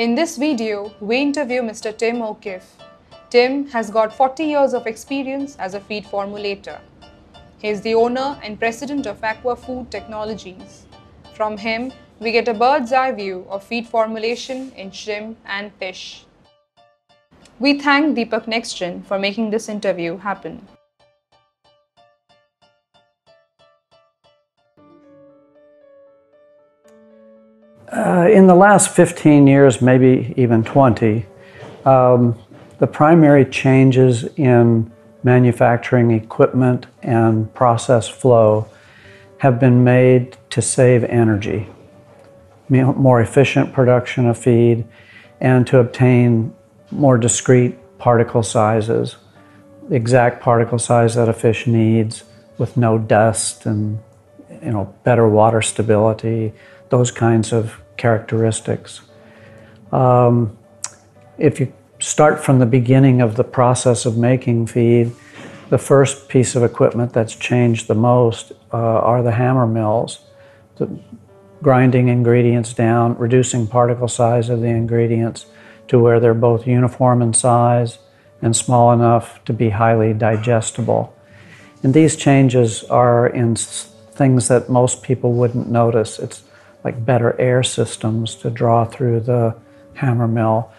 In this video, we interview Mr. Tim O'Keefe. Tim has got 40 years of experience as a feed formulator. He is the owner and president of Aqua Food Technologies. From him, we get a bird's eye view of feed formulation in shrimp and fish. We thank Deepak NextGen for making this interview happen. In the last 15 years, maybe even 20, the primary changes in manufacturing equipment and process flow have been made to save energy, more efficient production of feed, and to obtain more discrete particle sizes, the exact particle size that a fish needs with no dust and better water stability, those kinds of characteristics. If you start from the beginning of the process of making feed, the first piece of equipment that's changed the most are the hammer mills, grinding ingredients down, reducing particle size of the ingredients to where they're both uniform in size and small enough to be highly digestible. And these changes are in things that most people wouldn't notice. It's like better air systems to draw through the hammer mill,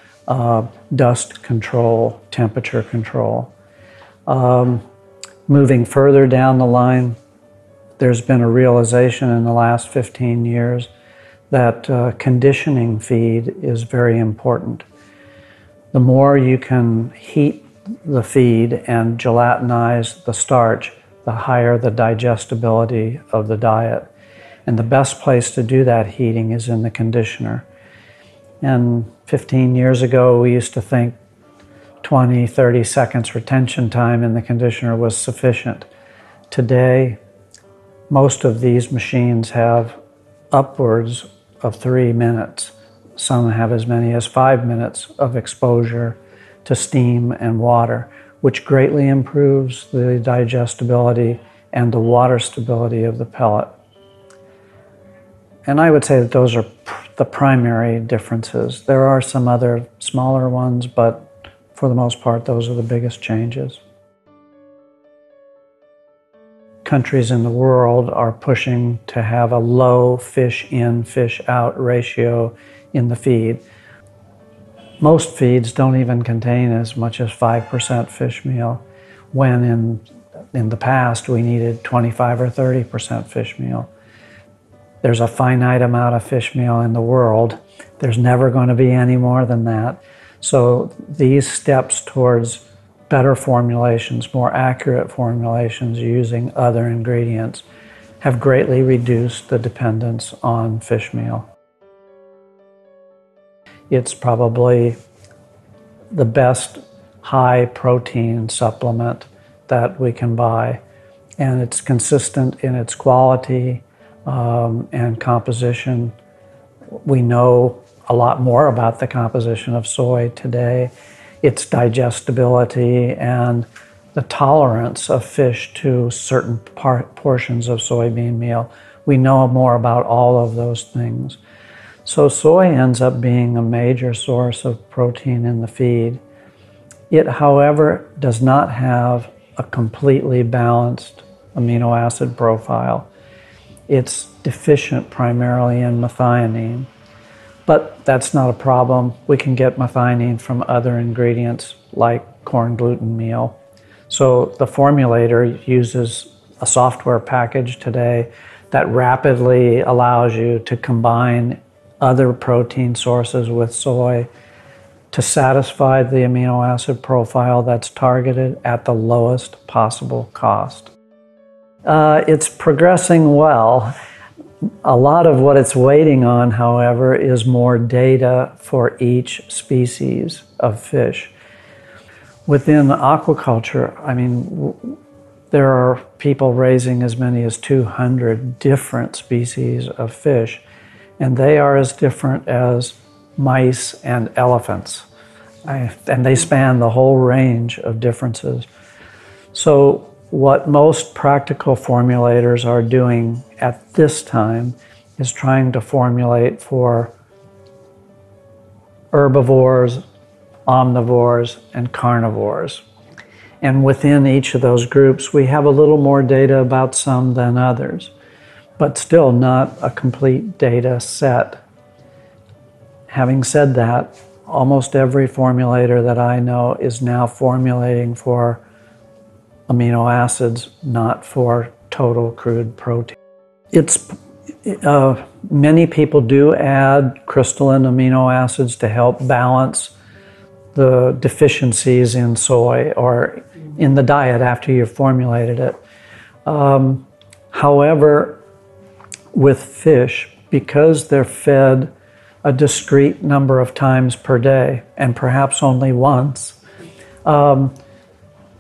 dust control, temperature control. Moving further down the line, there's been a realization in the last 15 years that conditioning feed is very important. The more you can heat the feed and gelatinize the starch, the higher the digestibility of the diet. And the best place to do that heating is in the conditioner. And 15 years ago, we used to think 20, 30 seconds retention time in the conditioner was sufficient. Today, most of these machines have upwards of 3 minutes. Some have as many as 5 minutes of exposure to steam and water, which greatly improves the digestibility and the water stability of the pellet. And I would say that those are the primary differences. There are some other smaller ones, but for the most part, those are the biggest changes. Countries in the world are pushing to have a low fish in, fish out ratio in the feed. Most feeds don't even contain as much as 5% fish meal, when in the past we needed 25 or 30% fish meal. There's a finite amount of fish meal in the world. There's never going to be any more than that. So these steps towards better formulations, more accurate formulations using other ingredients, have greatly reduced the dependence on fish meal. It's probably the best high protein supplement that we can buy. And it's consistent in its quality and composition. We know a lot more about the composition of soy today, its digestibility, and the tolerance of fish to certain portions of soybean meal. We know more about all of those things. So soy ends up being a major source of protein in the feed. It, however, does not have a completely balanced amino acid profile. It's deficient primarily in methionine, but that's not a problem. We can get methionine from other ingredients like corn gluten meal. So the formulator uses a software package today that rapidly allows you to combine other protein sources with soy to satisfy the amino acid profile that's targeted at the lowest possible cost. It's progressing well. A lot of what it's waiting on, however, is more data for each species of fish. Within aquaculture, I mean, there are people raising as many as 200 different species of fish, and they are as different as mice and elephants. And they span the whole range of differences. So what most practical formulators are doing at this time is trying to formulate for herbivores, omnivores, and carnivores. And within each of those groups, we have a little more data about some than others, but still not a complete data set. Having said that, almost every formulator that I know is now formulating for amino acids, not for total crude protein. Many people do add crystalline amino acids to help balance the deficiencies in soy or in the diet after you've formulated it. However, with fish, because they're fed a discrete number of times per day, and perhaps only once,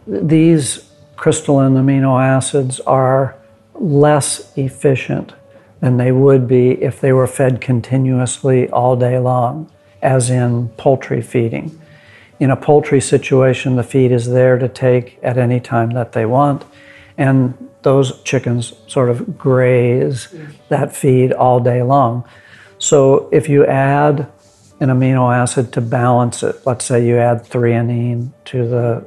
these crystalline amino acids are less efficient than they would be if they were fed continuously all day long, as in poultry feeding. In a poultry situation, the feed is there to take at any time that they want, and those chickens sort of graze that feed all day long. So if you add an amino acid to balance it, let's say you add threonine to the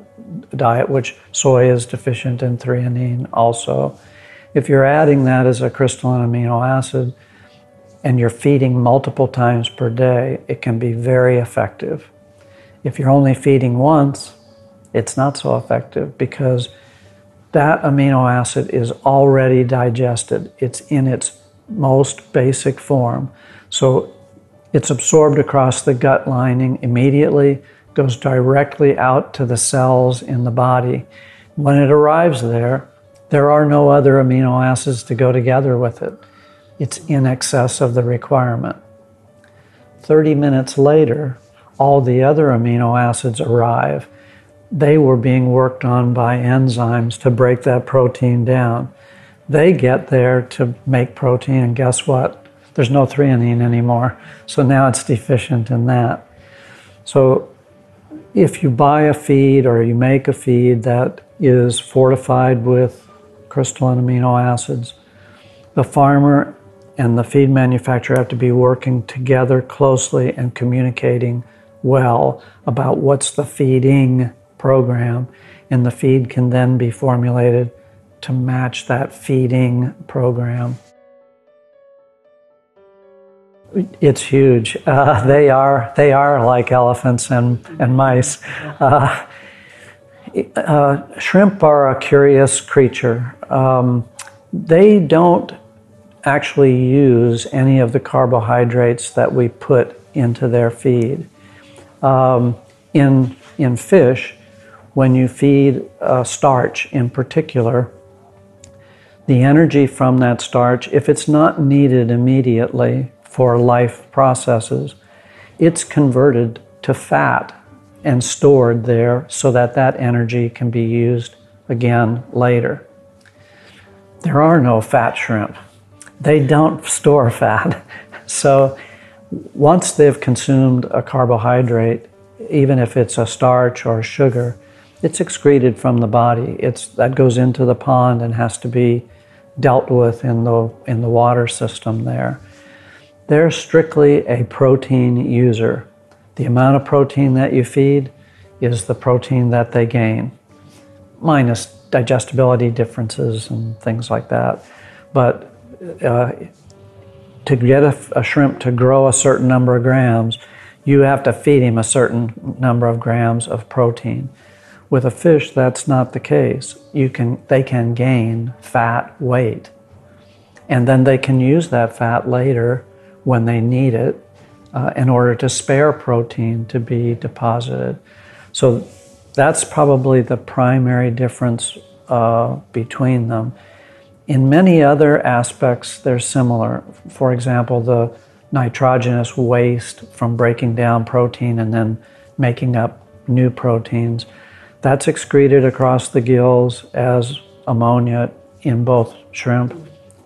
diet, which soy is deficient in threonine also. If you're adding that as a crystalline amino acid and you're feeding multiple times per day, it can be very effective. If you're only feeding once, it's not so effective because that amino acid is already digested. It's in its most basic form. So it's absorbed across the gut lining immediately, goes directly out to the cells in the body. When it arrives there, there are no other amino acids to go together with it. It's in excess of the requirement. 30 minutes later, all the other amino acids arrive. They were being worked on by enzymes to break that protein down. They get there to make protein, and guess what? There's no threonine anymore, so now it's deficient in that. So if you buy a feed or you make a feed that is fortified with crystalline amino acids, the farmer and the feed manufacturer have to be working together closely and communicating well about what's the feeding program, and the feed can then be formulated to match that feeding program. It's huge. They are like elephants and mice. Shrimp are a curious creature. They don't actually use any of the carbohydrates that we put into their feed. In fish, when you feed starch in particular, the energy from that starch, if it's not needed immediately for life processes, it's converted to fat and stored there so that that energy can be used again later. There are no fat shrimp. They don't store fat. So once they've consumed a carbohydrate, even if it's a starch or sugar, it's excreted from the body. That goes into the pond and has to be dealt with in the water system there. They're strictly a protein user. The amount of protein that you feed is the protein that they gain, minus digestibility differences and things like that. But to get a shrimp to grow a certain number of grams, you have to feed him a certain number of grams of protein. With a fish, that's not the case. They can gain fat weight, and then they can use that fat later when they need it in order to spare protein to be deposited. So that's probably the primary difference between them. In many other aspects, they're similar. For example, the nitrogenous waste from breaking down protein and then making up new proteins, that's excreted across the gills as ammonia in both shrimp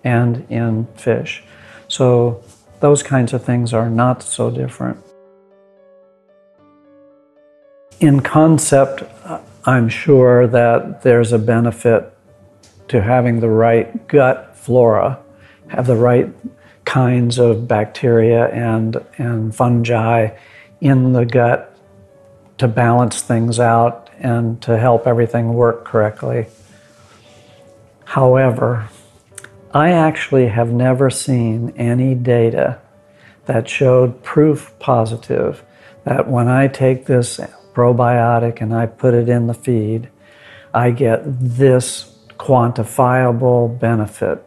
and in fish. So those kinds of things are not so different. In concept, I'm sure that there's a benefit to having the right gut flora, have the right kinds of bacteria and fungi in the gut to balance things out and to help everything work correctly. However, I actually have never seen any data that showed proof positive that when I take this probiotic and I put it in the feed, I get this quantifiable benefit.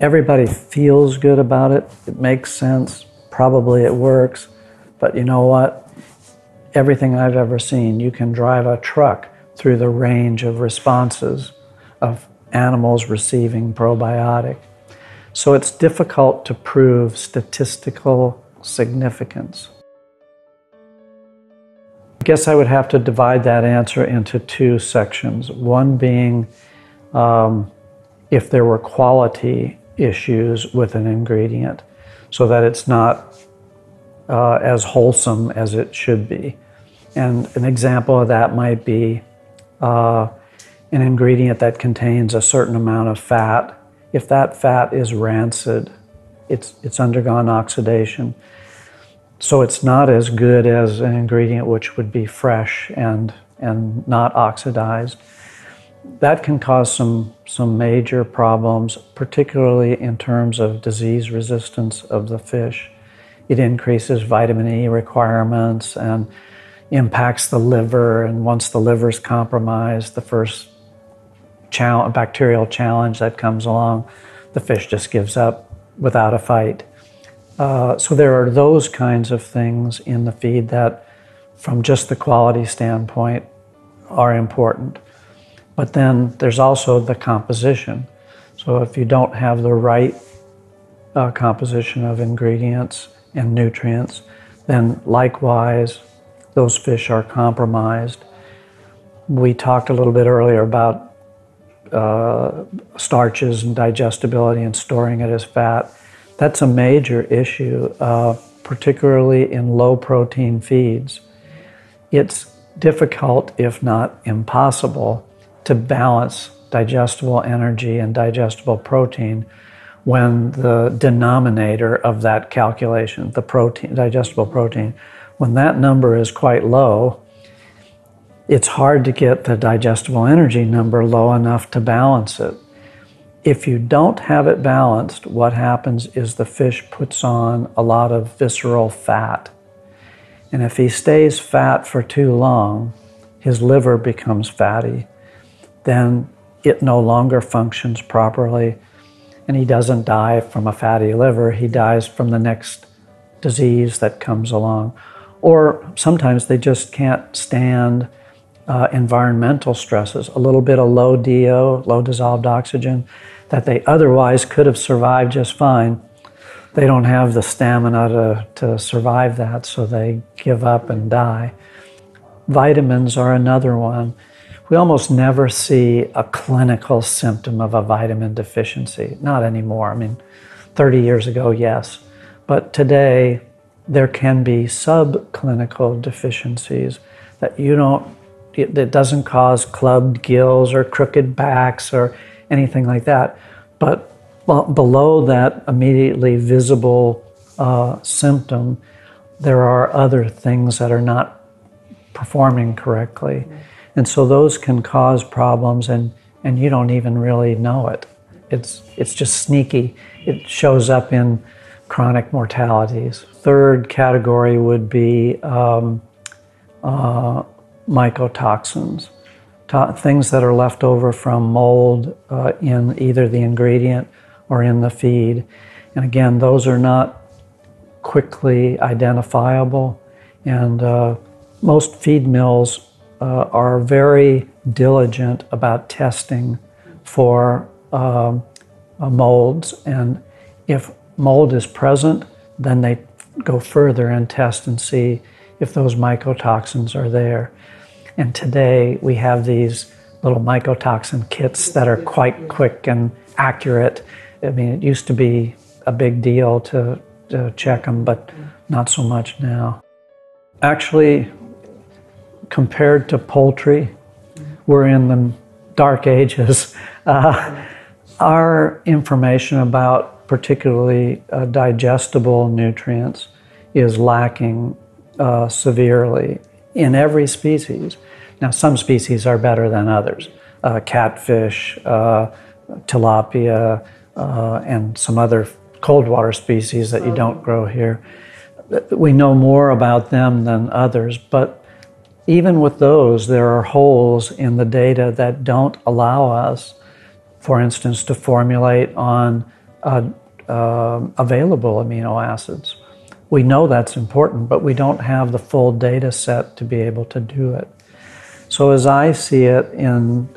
Everybody feels good about it. It makes sense. Probably it works. But you know what? Everything I've ever seen, you can drive a truck through the range of responses of animals receiving probiotic. So it's difficult to prove statistical significance. I guess I would have to divide that answer into two sections. One being if there were quality issues with an ingredient, so that it's not as wholesome as it should be. And an example of that might be an ingredient that contains a certain amount of fat. If that fat is rancid, it's undergone oxidation. So it's not as good as an ingredient which would be fresh and not oxidized. That can cause some major problems, particularly in terms of disease resistance of the fish. It increases vitamin E requirements and impacts the liver, and once the liver's compromised, the first bacterial challenge that comes along, the fish just gives up without a fight. So there are those kinds of things in the feed that, from just the quality standpoint, are important. But then there's also the composition. So if you don't have the right composition of ingredients and nutrients, then likewise, those fish are compromised. We talked a little bit earlier about starches and digestibility and storing it as fat. That's a major issue, particularly in low-protein feeds. It's difficult, if not impossible, to balance digestible energy and digestible protein when the denominator of that calculation, the protein, digestible protein, when that number is quite low, it's hard to get the digestible energy number low enough to balance it. If you don't have it balanced, what happens is the fish puts on a lot of visceral fat. And if he stays fat for too long, his liver becomes fatty. Then it no longer functions properly, and he doesn't die from a fatty liver. He dies from the next disease that comes along. Or sometimes they just can't stand environmental stresses, a little bit of low DO, low dissolved oxygen, that they otherwise could have survived just fine. They don't have the stamina to survive that, so they give up and die. Vitamins are another one. We almost never see a clinical symptom of a vitamin deficiency. Not anymore. I mean, 30 years ago, yes. But today, there can be subclinical deficiencies that you don't, it doesn't cause clubbed gills or crooked backs or anything like that. But below that immediately visible symptom, there are other things that are not performing correctly. And so those can cause problems, and you don't even really know it. It's just sneaky. It shows up in chronic mortalities. Third category would be mycotoxins, things that are left over from mold in either the ingredient or in the feed. And again, those are not quickly identifiable. And most feed mills are very diligent about testing for molds, and if mold is present, then they go further and test and see if those mycotoxins are there. And today we have these little mycotoxin kits that are quite quick and accurate. I mean, it used to be a big deal to check them, but not so much now. Actually, compared to poultry, we're in the dark ages. Our information about particularly digestible nutrients is lacking severely in every species. Now, some species are better than others. Catfish, tilapia, and some other cold water species that you don't grow here. We know more about them than others, but even with those, there are holes in the data that don't allow us, for instance, to formulate on available amino acids. We know that's important, but we don't have the full data set to be able to do it. So as I see it in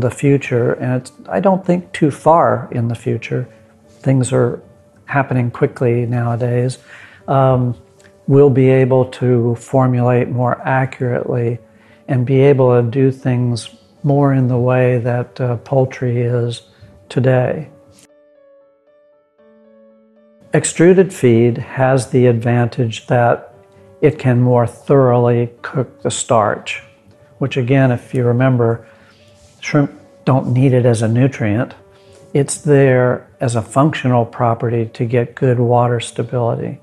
the future, and it's, I don't think too far in the future, things are happening quickly nowadays, we'll be able to formulate more accurately and be able to do things more in the way that poultry is today. Extruded feed has the advantage that it can more thoroughly cook the starch, which again, if you remember, shrimp don't need it as a nutrient. It's there as a functional property to get good water stability.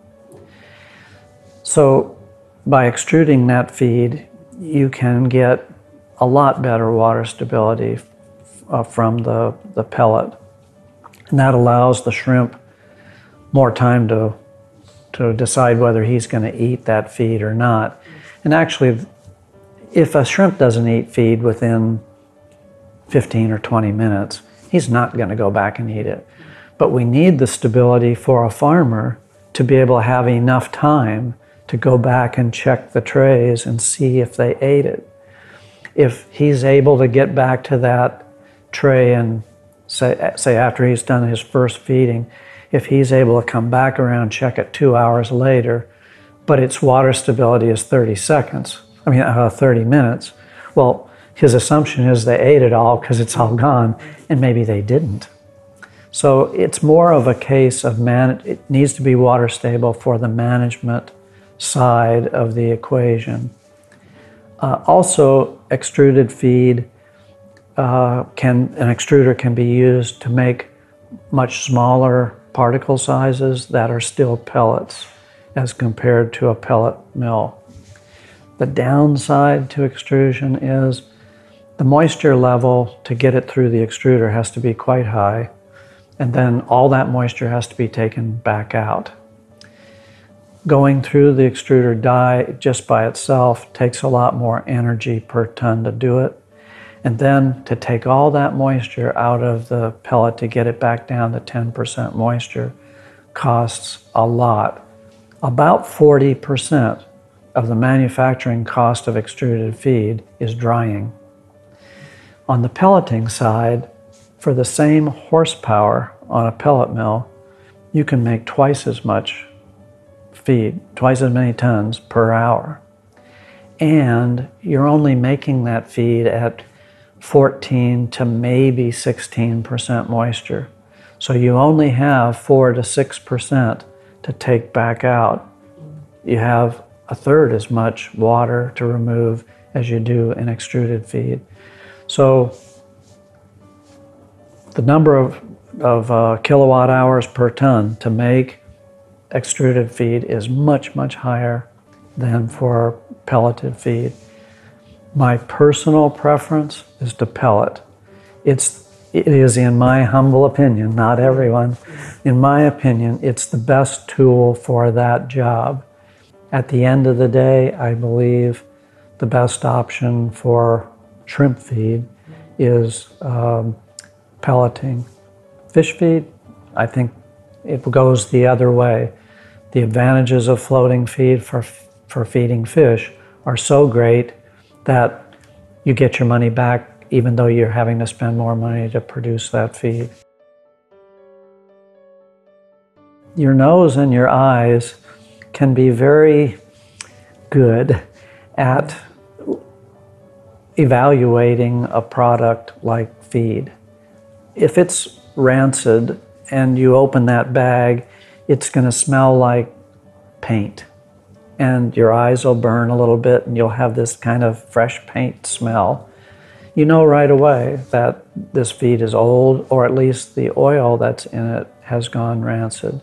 So by extruding that feed, you can get a lot better water stability from the pellet. And that allows the shrimp more time to decide whether he's going to eat that feed or not. And actually, if a shrimp doesn't eat feed within 15 or 20 minutes, he's not going to go back and eat it. But we need the stability for a farmer to be able to have enough time to go back and check the trays and see if they ate it. If he's able to get back to that tray and say after he's done his first feeding, if he's able to come back around, check it 2 hours later, but its water stability is 30 minutes. Well, his assumption is they ate it all because it's all gone, and maybe they didn't. So it's more of a case of, it needs to be water stable for the management side of the equation. Also, extruded feed, an extruder can be used to make much smaller particle sizes that are still pellets as compared to a pellet mill. The downside to extrusion is the moisture level to get it through the extruder has to be quite high, and then all that moisture has to be taken back out. Going through the extruder die just by itself takes a lot more energy per ton to do it, and then to take all that moisture out of the pellet to get it back down to 10% moisture costs a lot, about 40%. Of the manufacturing cost of extruded feed is drying. On the pelleting side, for the same horsepower on a pellet mill, you can make twice as much feed, twice as many tons per hour. And you're only making that feed at 14 to maybe 16% moisture. So you only have 4 to 6% to take back out. You have a third as much water to remove as you do in extruded feed. So the number of kilowatt hours per ton to make extruded feed is much, much higher than for pelleted feed. My personal preference is to pellet. It is, in my humble opinion, not everyone, in my opinion, it's the best tool for that job. At the end of the day, I believe the best option for shrimp feed is pelleting. Fish feed, I think it goes the other way. The advantages of floating feed for feeding fish are so great that you get your money back even though you're having to spend more money to produce that feed. Your nose and your eyes can be very good at evaluating a product like feed. If it's rancid and you open that bag, it's going to smell like paint. And your eyes will burn a little bit and you'll have this kind of fresh paint smell. You know right away that this feed is old, or at least the oil that's in it has gone rancid.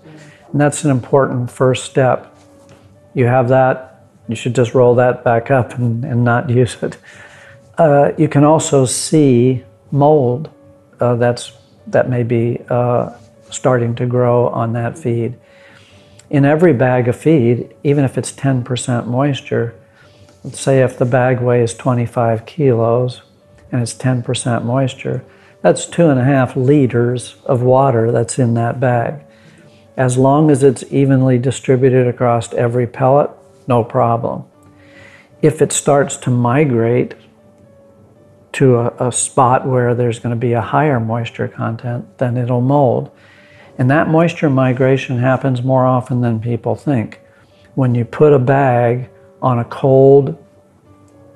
And that's an important first step. You have that, you should just roll that back up and not use it. You can also see mold that may be starting to grow on that feed. In every bag of feed, even if it's 10% moisture, let's say if the bag weighs 25 kilos and it's 10% moisture, that's 2.5 liters of water that's in that bag. As long as it's evenly distributed across every pellet, no problem. If it starts to migrate to a spot where there's going to be a higher moisture content, then it'll mold. And that moisture migration happens more often than people think. When you put a bag on a cold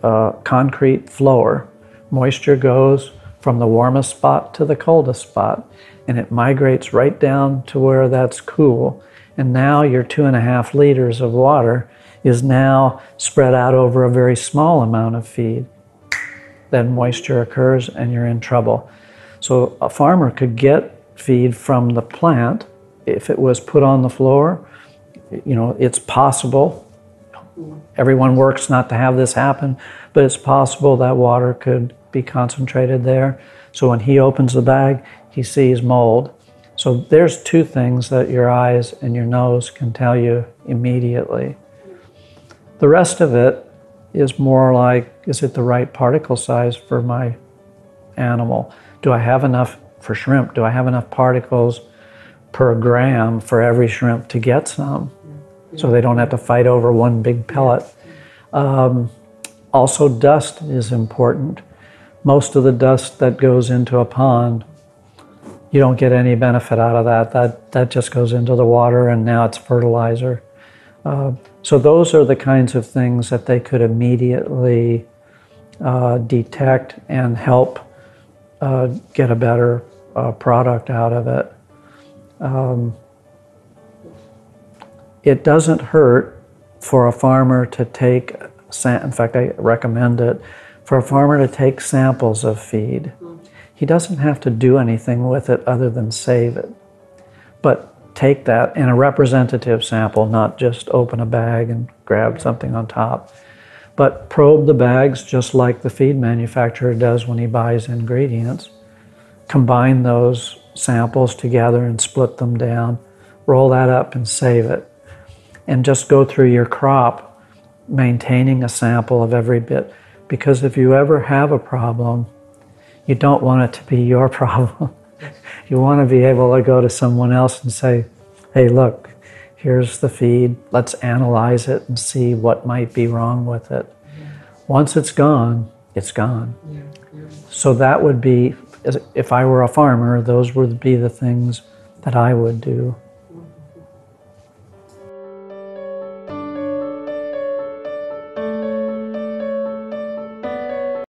concrete floor, moisture goes from the warmest spot to the coldest spot, and it migrates right down to where that's cool. And now your 2.5 liters of water is now spread out over a very small amount of feed. Then moisture occurs and you're in trouble. So a farmer could get feed from the plant if it was put on the floor. You know, it's possible. Everyone works not to have this happen, but it's possible that water could be concentrated there. So when he opens the bag, he sees mold. So there's two things that your eyes and your nose can tell you immediately. The rest of it is more like, is it the right particle size for my animal? Do I have enough for shrimp? Do I have enough particles per gram for every shrimp to get some? So they don't have to fight over one big pellet. Also, dust is important. Most of the dust that goes into a pond, you don't get any benefit out of that. That just goes into the water and now it's fertilizer. So those are the kinds of things that they could immediately detect and help get a better product out of it. It doesn't hurt for a farmer to take, in fact, I recommend it, for a farmer to take samples of feed. He doesn't have to do anything with it other than save it. But take that in a representative sample, not just open a bag and grab something on top. But probe the bags just like the feed manufacturer does when he buys ingredients. Combine those samples together and split them down. Roll that up and save it. And just go through your crop, maintaining a sample of every bit. Because if you ever have a problem, you don't want it to be your problem. You want to be able to go to someone else and say, hey, look, here's the feed. Let's analyze it and see what might be wrong with it. Yeah. Once it's gone, it's gone. Yeah. Yeah. So that would be, if I were a farmer, those would be the things that I would do.